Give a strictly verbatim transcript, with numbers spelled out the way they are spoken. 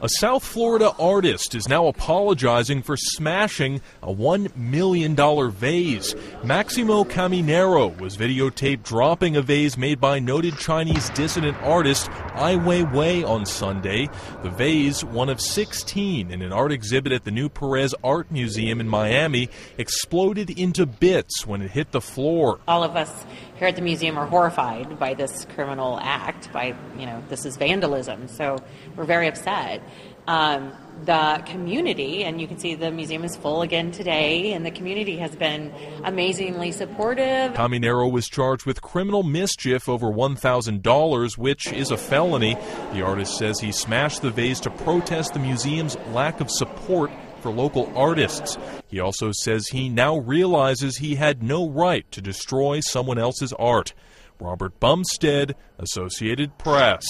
A South Florida artist is now apologizing for smashing a one million dollar vase. Maximo Caminero was videotaped dropping a vase made by noted Chinese dissident artist Ai Weiwei on Sunday. The vase, one of sixteen in an art exhibit at the new Perez Art Museum in Miami, exploded into bits when it hit the floor. All of us here at the museum are horrified by this criminal act, by, you know, this is vandalism, so we're very upset. Um, the community, and you can see the museum is full again today, and the community has been amazingly supportive. Caminero was charged with criminal mischief over one thousand dollars, which is a felony. The artist says he smashed the vase to protest the museum's lack of support for local artists. He also says he now realizes he had no right to destroy someone else's art. Robert Bumstead, Associated Press.